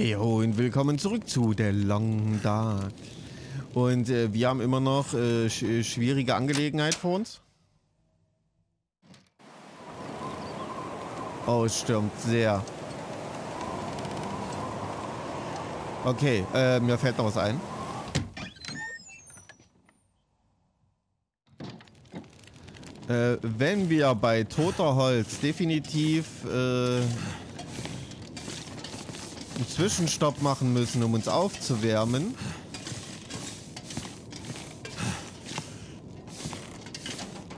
Hey ho und willkommen zurück zu The Long Dark. Und wir haben immer noch schwierige Angelegenheit vor uns. Oh, es stürmt sehr. Okay, mir fällt noch was ein. Wenn wir bei toter Holz definitiv einen Zwischenstopp machen müssen, um uns aufzuwärmen,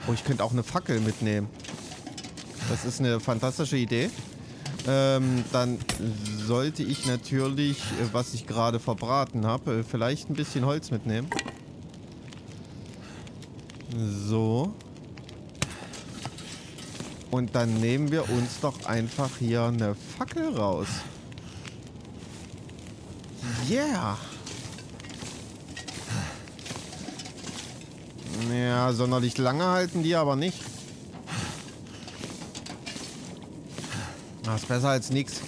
oh, ich könnte auch eine Fackel mitnehmen. Das ist eine fantastische Idee. Dann sollte ich natürlich, was ich gerade verbraten habe, vielleicht ein bisschen Holz mitnehmen. So. Und dann nehmen wir uns doch einfach hier eine Fackel raus. Yeah! Ja, sonderlich lange halten die aber nicht. Das ist besser als nichts.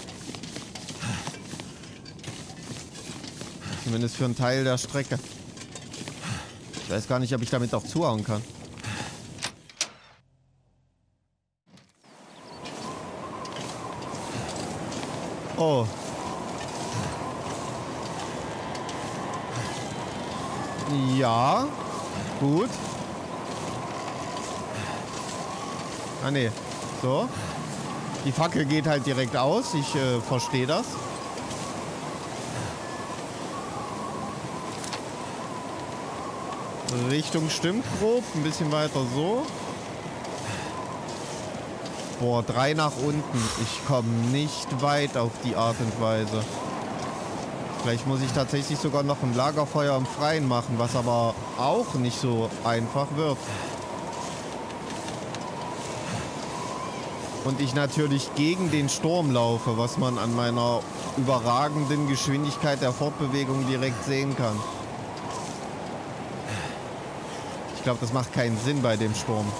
Zumindest für einen Teil der Strecke. Ich weiß gar nicht, ob ich damit auch zuhauen kann. Oh. Ja. Gut. Ah, nee. So. Die Fackel geht halt direkt aus. Ich verstehe das. Richtung stimmt grob. Ein bisschen weiter so. Boah, 3 nach unten. Ich komme nicht weit auf die Art und Weise. Vielleicht muss ich tatsächlich sogar noch ein Lagerfeuer im Freien machen, was aber auch nicht so einfach wird. Und ich natürlich gegen den Sturm laufe, was man an meiner überragenden Geschwindigkeit der Fortbewegung direkt sehen kann. Ich glaube, das macht keinen Sinn bei dem Sturm.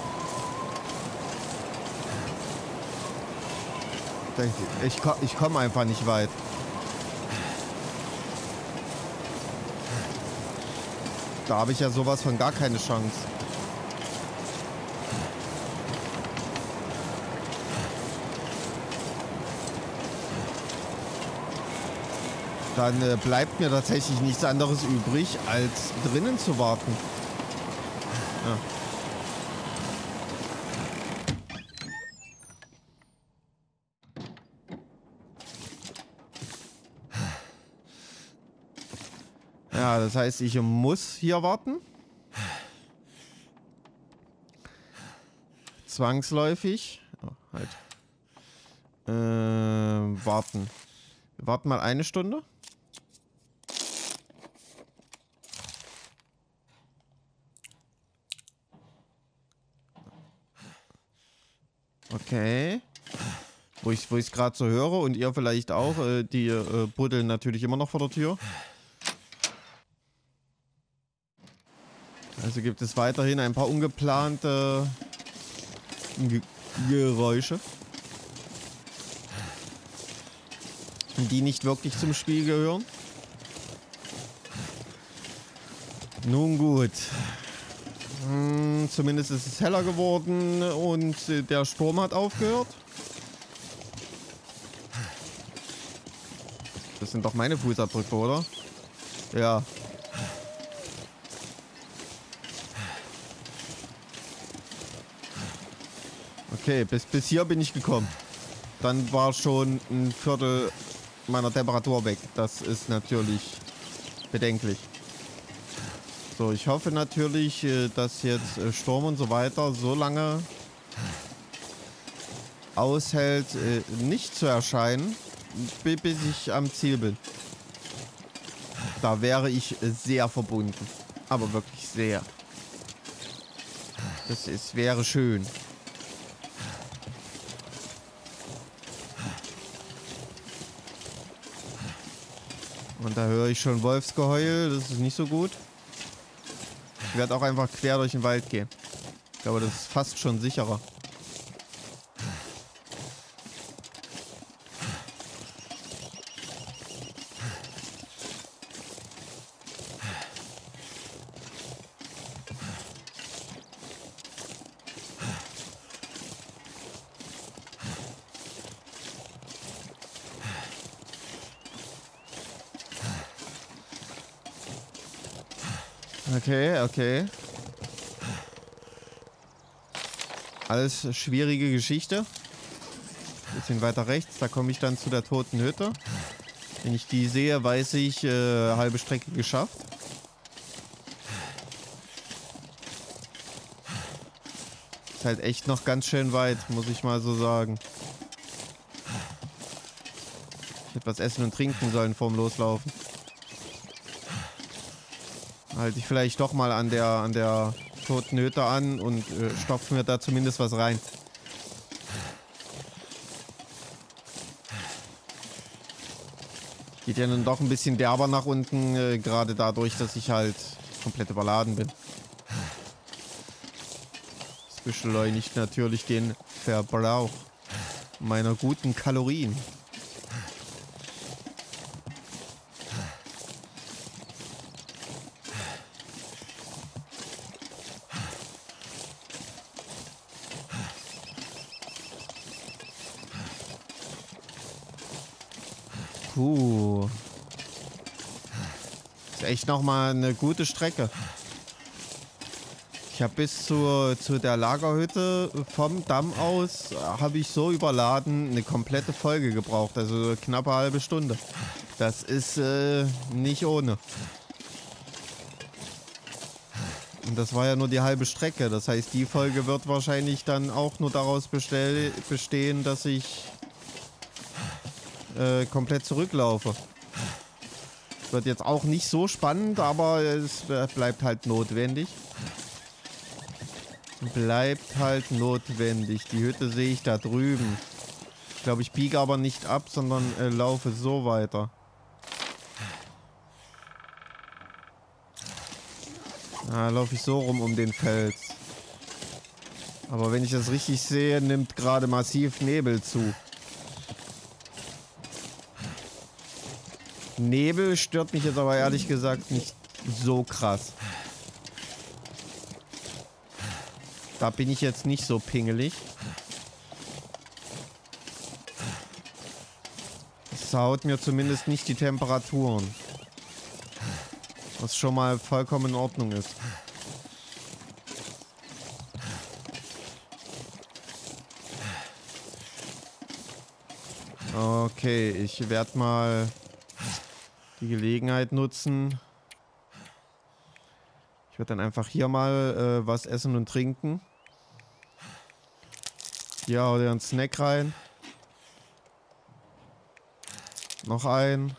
Ich komme einfach nicht weit. Da habe ich ja sowas von gar keine Chance. Dann bleibt mir tatsächlich nichts anderes übrig, als drinnen zu warten. Ja. Ja, das heißt, ich muss hier warten. Zwangsläufig. Oh, halt. Warten. Wir warten mal eine Stunde. Okay. Wo ich es gerade so höre und ihr vielleicht auch. Die buddeln natürlich immer noch vor der Tür. Also gibt es weiterhin ein paar ungeplante Geräusche, die nicht wirklich zum Spiel gehören. Nun gut. Zumindest ist es heller geworden und der Sturm hat aufgehört. Das sind doch meine Fußabdrücke, oder? Ja. Okay, bis hier bin ich gekommen. Dann war schon ein Viertel meiner Temperatur weg. Das ist natürlich bedenklich. So, ich hoffe natürlich, dass jetzt Sturm und so weiter so lange aushält, nicht zu erscheinen, bis ich am Ziel bin. Da wäre ich sehr verbunden. Aber wirklich sehr. Wäre schön. Und da höre ich schon Wolfsgeheul, das ist nicht so gut. Ich werde auch einfach quer durch den Wald gehen. Ich glaube, das ist fast schon sicherer. Okay, okay. Alles schwierige Geschichte. Ein bisschen weiter rechts, da komme ich dann zu der toten Hütte. Wenn ich die sehe, weiß ich, halbe Strecke geschafft. Ist halt echt noch ganz schön weit, muss ich mal so sagen. Ich hätte was essen und trinken sollen vorm Loslaufen. Halte ich vielleicht doch mal an der toten Hütte an und stopfe mir da zumindest was rein. Geht ja dann doch ein bisschen derber nach unten, gerade dadurch, dass ich halt komplett überladen bin. Das beschleunigt natürlich den Verbrauch meiner guten Kalorien. Echt nochmal eine gute Strecke. Ich habe bis zu der Lagerhütte vom Damm aus, habe ich so überladen, eine komplette Folge gebraucht. Also knappe halbe Stunde. Das ist nicht ohne. Und das war ja nur die halbe Strecke. Das heißt, die Folge wird wahrscheinlich dann auch nur daraus bestehen, dass ich komplett zurücklaufe. Wird jetzt auch nicht so spannend, aber es bleibt halt notwendig. Bleibt halt notwendig. Die Hütte sehe ich da drüben. Ich glaube, ich biege aber nicht ab, sondern laufe so weiter. Da laufe ich so rum um den Fels. Aber wenn ich das richtig sehe, nimmt gerade massiv Nebel zu. Nebel stört mich jetzt aber ehrlich gesagt nicht so krass. Da bin ich jetzt nicht so pingelig. Das haut mir zumindest nicht die Temperaturen. Was schon mal vollkommen in Ordnung ist. Okay, ich werde mal die Gelegenheit nutzen. Ich werde dann einfach hier mal was essen und trinken. Ja, hau dir einen Snack rein. Noch ein.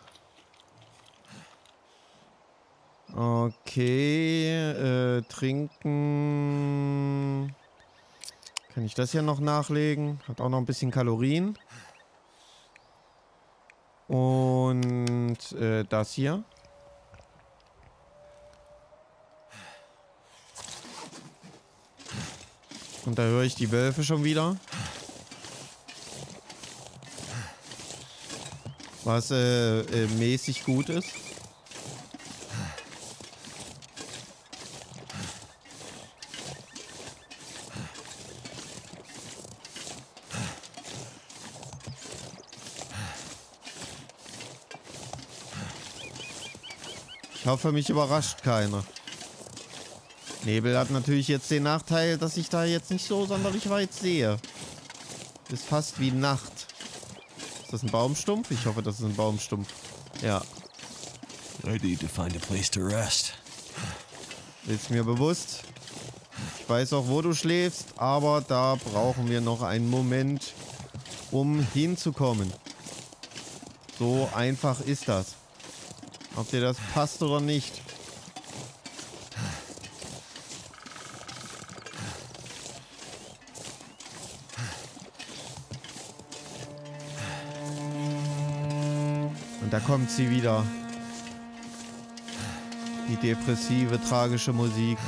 Okay, trinken. Kann ich das hier noch nachlegen? Hat auch noch ein bisschen Kalorien. Und das hier. Und da höre ich die Wölfe schon wieder. Was mäßig gut ist. Ich hoffe, mich überrascht keiner. Nebel hat natürlich jetzt den Nachteil, dass ich da jetzt nicht so sonderlich weit sehe. Ist fast wie Nacht. Ist das ein Baumstumpf? Ich hoffe, das ist ein Baumstumpf. Ja. Ist mir bewusst. Ich weiß auch, wo du schläfst, aber da brauchen wir noch einen Moment, um hinzukommen. So einfach ist das. Ob dir das passt oder nicht. Und da kommt sie wieder. Die depressive, tragische Musik,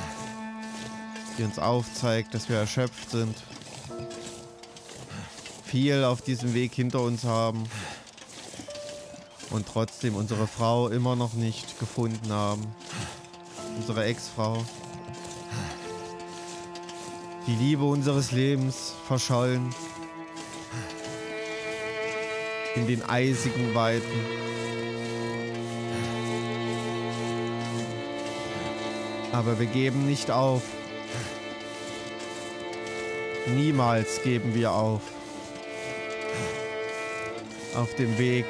die uns aufzeigt, dass wir erschöpft sind. Viel auf diesem Weg hinter uns haben. Und trotzdem unsere Frau immer noch nicht gefunden haben. Unsere Ex-Frau. Die Liebe unseres Lebens verschollen. In den eisigen Weiten. Aber wir geben nicht auf. Niemals geben wir auf. Auf dem Weg,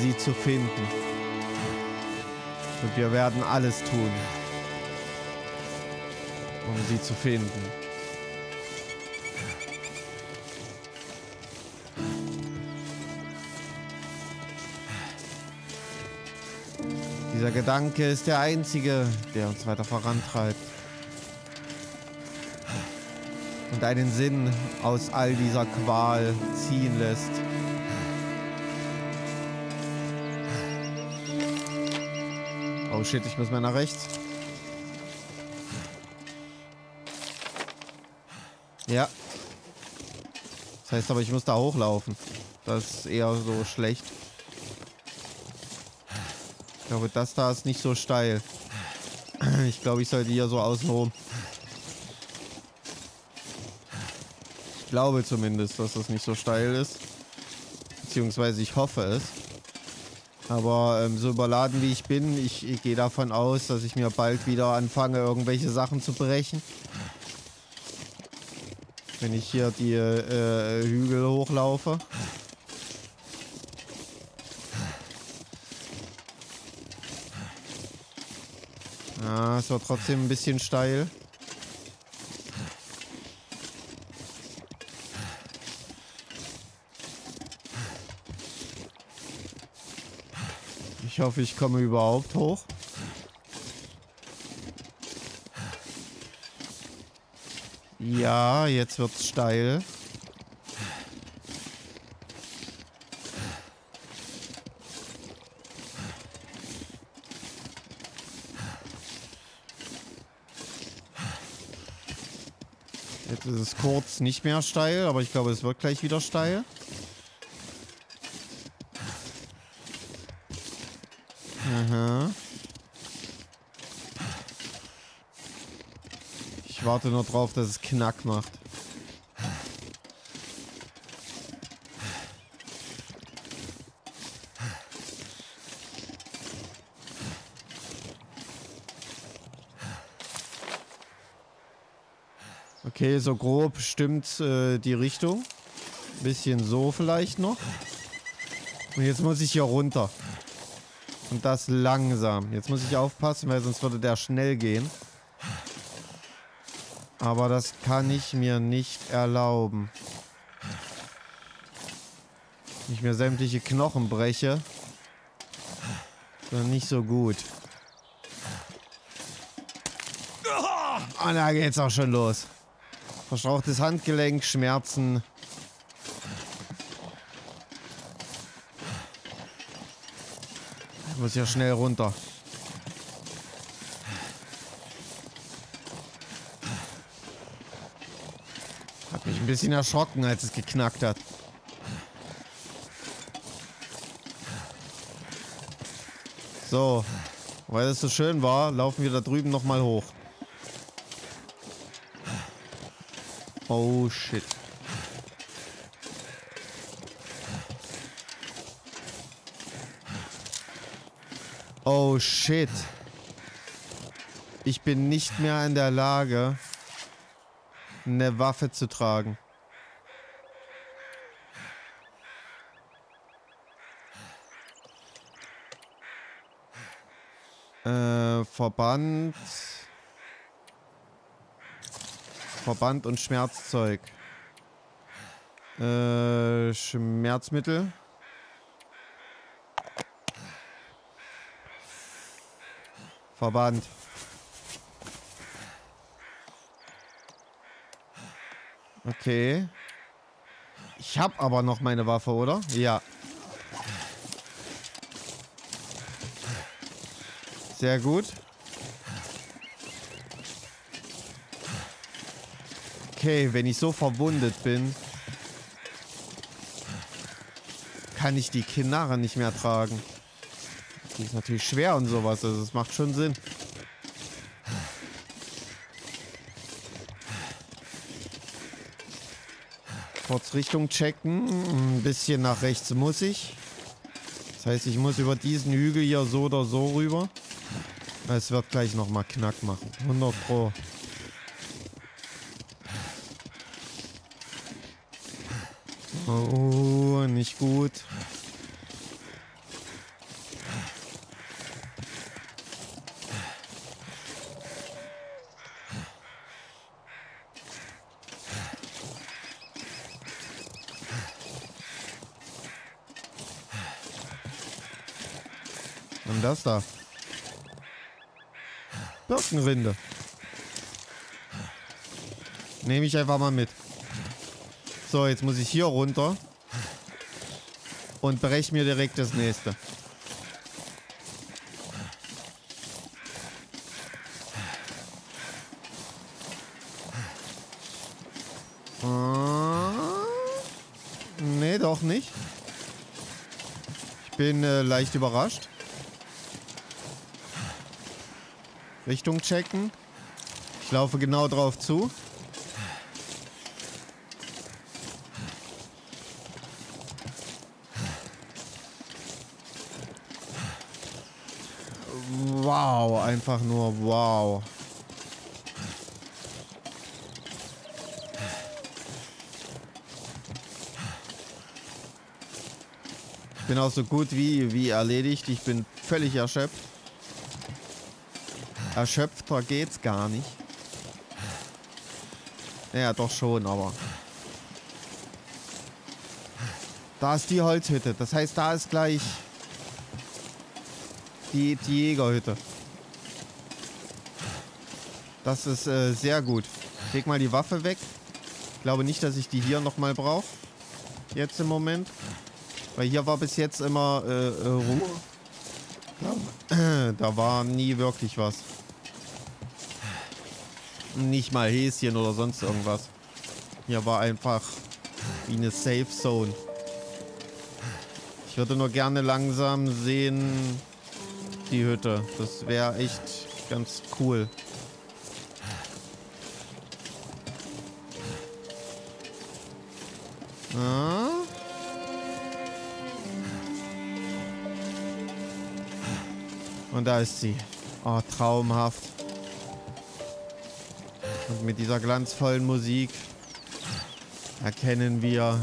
sie zu finden. Und wir werden alles tun, um sie zu finden. Dieser Gedanke ist der einzige, der uns weiter vorantreibt und einen Sinn aus all dieser Qual ziehen lässt. Oh shit, ich muss mehr nach rechts. Ja. Das heißt aber, ich muss da hochlaufen. Das ist eher so schlecht. Ich glaube, das da ist nicht so steil. Ich glaube, ich sollte hier so außen rum. Ich glaube zumindest, dass das nicht so steil ist. Beziehungsweise ich hoffe es. Aber so überladen wie ich bin, ich gehe davon aus, dass ich mir bald wieder anfange, irgendwelche Sachen zu brechen. Wenn ich hier die Hügel hochlaufe. Ah, es war trotzdem ein bisschen steil. Ich hoffe, ich komme überhaupt hoch. Ja, jetzt wird's steil. Jetzt ist es kurz nicht mehr steil, aber ich glaube, es wird gleich wieder steil. Aha. Ich warte nur drauf, dass es Knack macht. Okay, so grob stimmt die Richtung. Bisschen so vielleicht noch. Und jetzt muss ich hier runter. Und das langsam. Jetzt muss ich aufpassen, weil sonst würde der schnell gehen. Aber das kann ich mir nicht erlauben. Wenn ich mir sämtliche Knochen breche, dann nicht so gut. Und da geht's auch schon los. Verstauchtes Handgelenk, Schmerzen. Ich muss ja schnell runter. Hat mich ein bisschen erschrocken, als es geknackt hat. So, weil es so schön war, laufen wir da drüben nochmal hoch. Oh shit. Oh shit. Ich bin nicht mehr in der Lage, eine Waffe zu tragen. Verband. Verband und Schmerzzeug. Schmerzmittel. Verband. Okay. Ich habe aber noch meine Waffe, oder? Ja. Sehr gut. Okay, wenn ich so verwundet bin, kann ich die Knarre nicht mehr tragen. Die ist natürlich schwer und sowas, also das macht schon Sinn. Kurz Richtung checken, ein bisschen nach rechts muss ich. Das heißt, ich muss über diesen Hügel hier so oder so rüber. Es wird gleich nochmal Knack machen. 100 Pro. Oh, nicht gut. Und das da. Birkenrinde. Nehme ich einfach mal mit. So, jetzt muss ich hier runter. Und breche mir direkt das nächste. Nee, doch nicht. Ich bin leicht überrascht. Richtung checken. Ich laufe genau drauf zu. Wow, einfach nur wow. Ich bin auch so gut wie erledigt. Ich bin völlig erschöpft. Erschöpfter geht's gar nicht. Ja, doch schon, aber... Da ist die Holzhütte. Das heißt, da ist gleich... Die Jägerhütte. Das ist sehr gut. Ich leg mal die Waffe weg. Ich glaube nicht, dass ich die hier nochmal brauche. Jetzt im Moment. Weil hier war bis jetzt immer Ruhe. Da war nie wirklich was. Nicht mal Häschen oder sonst irgendwas. Hier war einfach wie eine Safe Zone. Ich würde nur gerne langsam sehen... Die Hütte. Das wäre echt ganz cool. Ah. Und da ist sie. Oh, traumhaft. Und mit dieser glanzvollen Musik erkennen wir,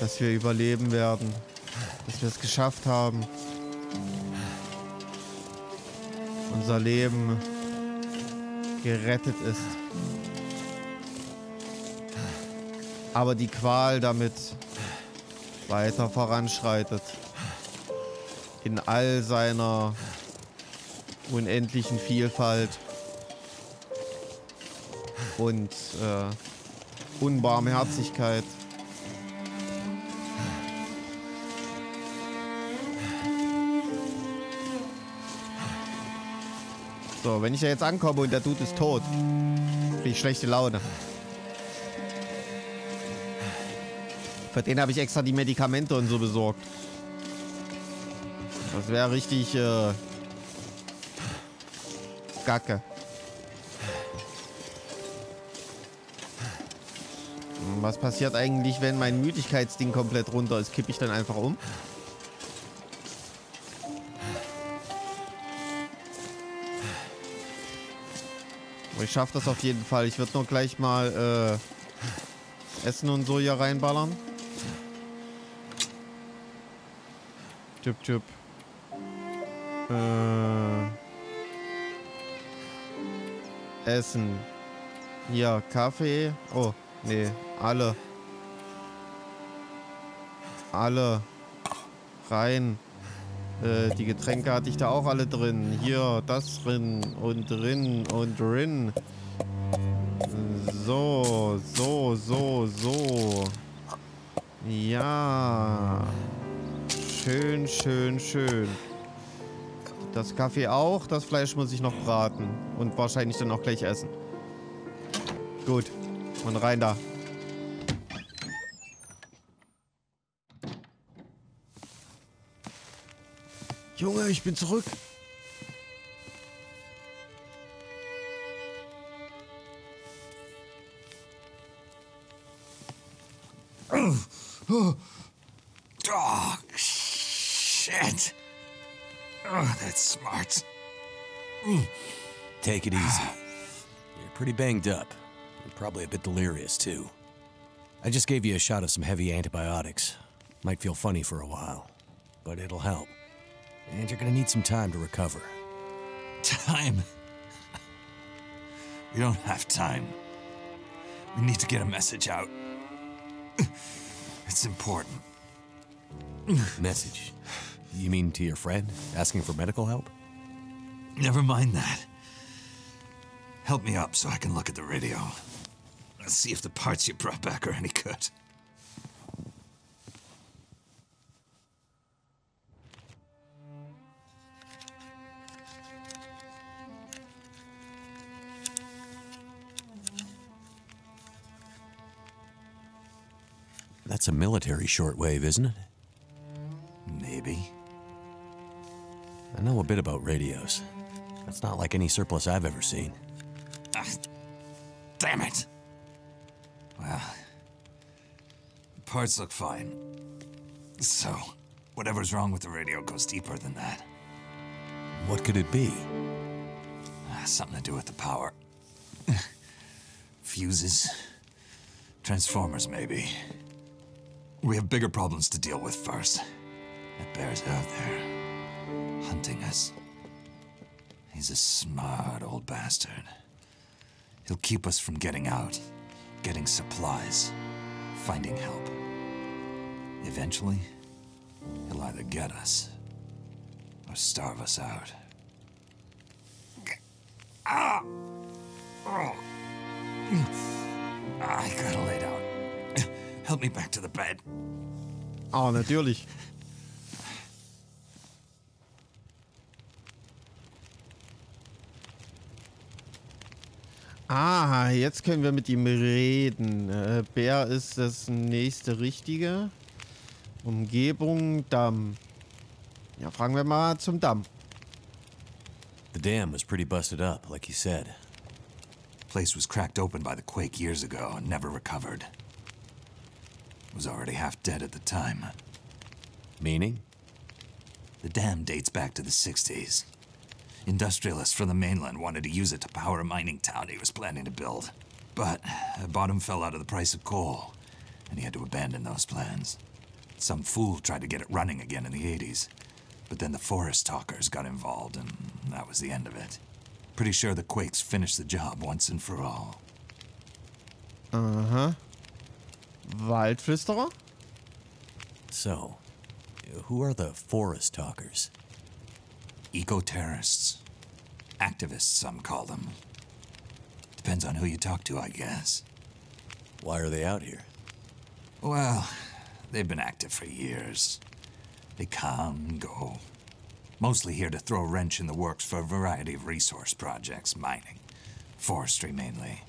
dass wir überleben werden. Dass wir es geschafft haben. Unser Leben gerettet ist. Aber die Qual damit weiter voranschreitet. In all seiner unendlichen Vielfalt und Unbarmherzigkeit. So, wenn ich da jetzt ankomme und der Dude ist tot, kriege ich schlechte Laune. Für den habe ich extra die Medikamente und so besorgt. Das wäre richtig Gacke. Was passiert eigentlich, wenn mein Müdigkeitsding komplett runter ist? Kippe ich dann einfach um? Ich schaffe das auf jeden Fall. Ich würde nur gleich mal Essen und so hier reinballern. Tüp, tüp. Essen. Hier, Kaffee. Oh, nee. Alle. Alle. Rein. Die Getränke hatte ich da auch alle drin. Hier, das drin und drin und drin. So, so, so, so. Ja. Schön, schön, schön. Das Kaffee auch. Das Fleisch muss ich noch braten. Und wahrscheinlich dann auch gleich essen. Gut. Und rein da. Junge, ich bin zurück. Oh, shit. Oh, that's smart. Take it easy. You're pretty banged up. You're probably a bit delirious, too. I just gave you a shot of some heavy antibiotics. Might feel funny for a while, but it'll help. And you're gonna need some time to recover. Time? We don't have time. We need to get a message out. It's important. Message? You mean to your friend, asking for medical help? Never mind that. Help me up so I can look at the radio. Let's see if the parts you brought back are any good. That's a military shortwave, isn't it? Maybe. I know a bit about radios. That's not like any surplus I've ever seen. Damn it! Well, the parts look fine. So, whatever's wrong with the radio goes deeper than that. What could it be? Something to do with the power. Fuses. Transformers, maybe. We have bigger problems to deal with first. That bear's out there, hunting us. He's a smart old bastard. He'll keep us from getting out, getting supplies, finding help. Eventually, he'll either get us or starve us out. Ah! Oh. I gotta lay down. Help me back to the bed. Oh, natürlich. Ah, jetzt können wir mit ihm reden. Bär ist das nächste Richtige. Umgebung, Damm. Ja, fragen wir mal zum Damm. The dam was pretty busted up, like you said. Place was cracked open by the quake years ago and never recovered. Was already half dead at the time. Meaning? The dam dates back to the 60s. Industrialists from the mainland wanted to use it to power a mining town he was planning to build. But the bottom fell out of the price of coal, and he had to abandon those plans. Some fool tried to get it running again in the 80s, but then the forest talkers got involved, and that was the end of it. Pretty sure the quakes finished the job once and for all. Uh-huh. Waldflüsterer? So, who are the forest talkers? Eco-terrorists. Activists, some call them. Depends on who you talk to, I guess. Why are they out here? Well, they've been active for years. They come and go. Mostly here to throw a wrench in the works for a variety of resource projects, mining, forestry mainly.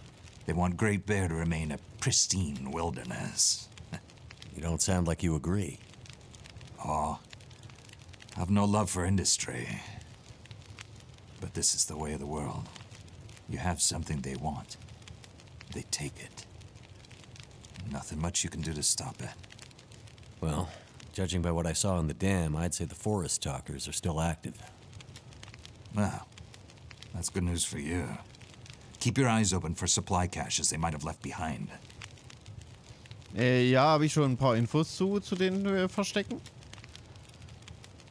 They want Great Bear to remain a pristine wilderness. You don't sound like you agree. Oh, I've no love for industry. But this is the way of the world. You have something they want. They take it. Nothing much you can do to stop it. Well, judging by what I saw in the dam, I'd say the forest talkers are still active. Well, that's good news for you. Keep your eyes open for supply caches they might have left behind. Ja, habe ich schon ein paar Infos zu den Verstecken.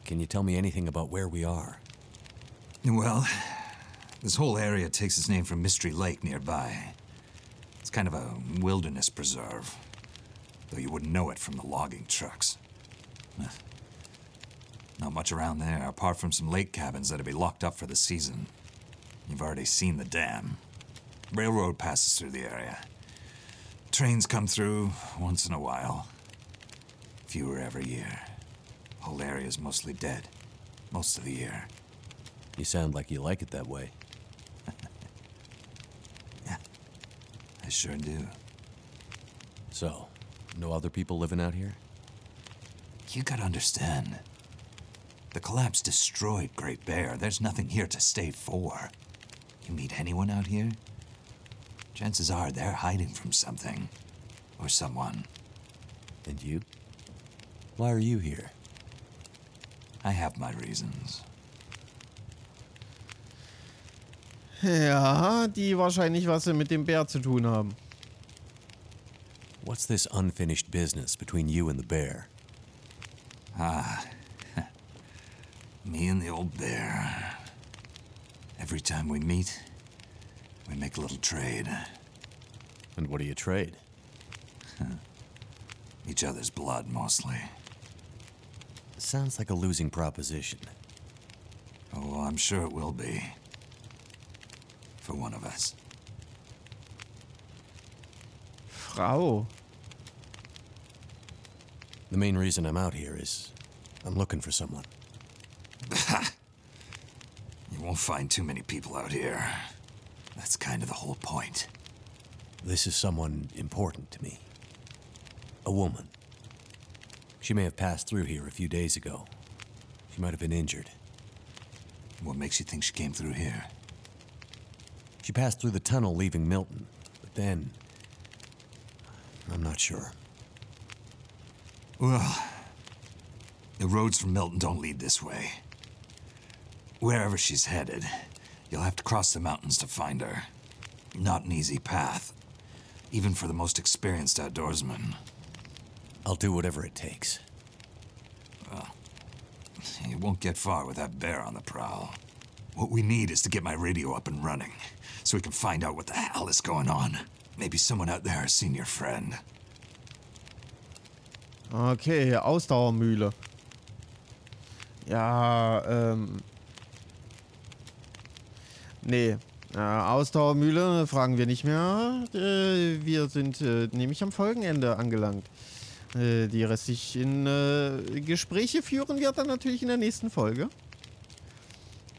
Can you tell me anything about where we are? Well, this whole area takes its name from Mystery Lake nearby. It's kind of a wilderness preserve, though you wouldn't know it from the logging trucks. Not much around there, apart from some lake cabins that'll be locked up for the season. You've already seen the dam. Railroad passes through the area. Trains come through once in a while. Fewer every year. Whole area's mostly dead. Most of the year. You sound like you like it that way. Yeah. I sure do. So, no other people living out here? You gotta understand. The collapse destroyed Great Bear. There's nothing here to stay for. You meet anyone out here? Chances are they're hiding from something. Or someone. And you? Why are you here? I have my reasons. Ja, die wahrscheinlich was mit dem Bär zu tun haben. What's this unfinished business between you and the bear? Ah, me and the old bear. Every time we meet, we make a little trade. And what do you trade? Each other's blood, mostly. Sounds like a losing proposition. Oh, I'm sure it will be. For one of us. Frau. The main reason I'm out here is I'm looking for someone. You won't find too many people out here. That's kind of the whole point. This is someone important to me. A woman. She may have passed through here a few days ago. She might have been injured. What makes you think she came through here? She passed through the tunnel leaving Milton, but then... I'm not sure. Well, the roads from Milton don't lead this way. Wherever she's headed, you'll have to cross the mountains to find her. Not an easy path, even for the most experienced outdoorsman. I'll do whatever it takes. Well, you won't get far with that bear on the prowl. What we need is to get my radio up and running, so we can find out what the hell is going on. Maybe someone out there has seen your friend. Okay, Ausdauermühle. Ja, nee, Ausdauermühle fragen wir nicht mehr. Wir sind nämlich am Folgenende angelangt. Die restlichen Gespräche führen wir dann natürlich in der nächsten Folge.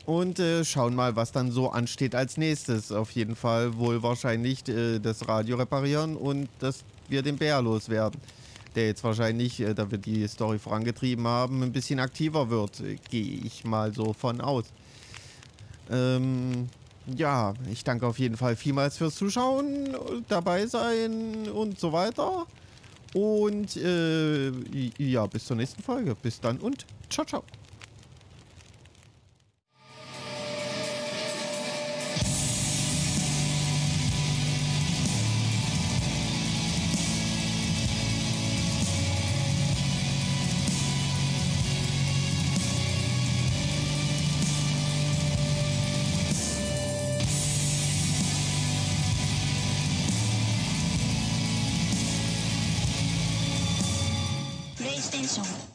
Und schauen mal, was dann so ansteht als nächstes. Auf jeden Fall wohl wahrscheinlich das Radio reparieren und dass wir den Bär loswerden. Der jetzt wahrscheinlich, da wir die Story vorangetrieben haben, ein bisschen aktiver wird. Gehe ich mal so von aus. Ja, ich danke auf jeden Fall vielmals fürs Zuschauen, dabei sein und so weiter. Und ja, bis zur nächsten Folge. Bis dann und ciao, ciao. Station.